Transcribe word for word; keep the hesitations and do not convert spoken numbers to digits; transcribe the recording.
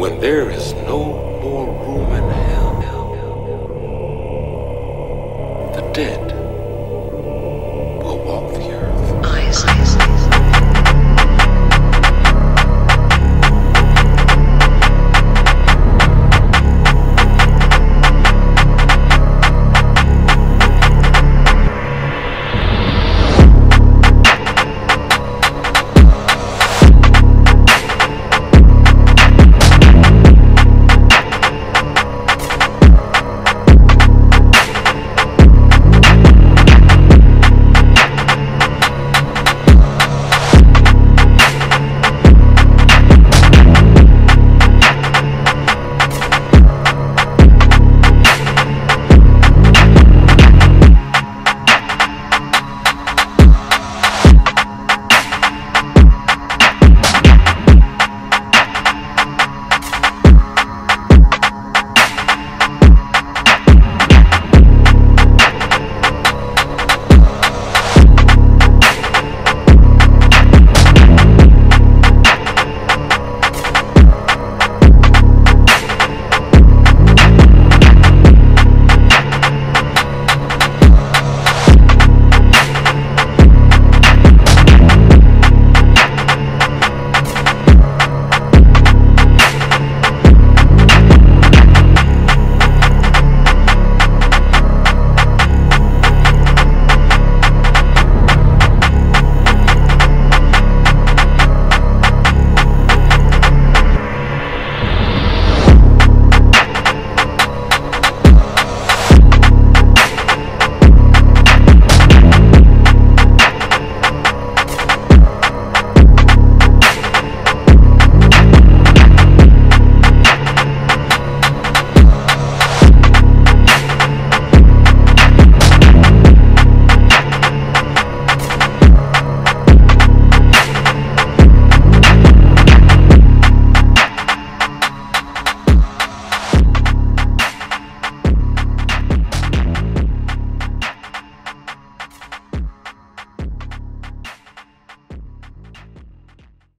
when there is no more room in hell. The dead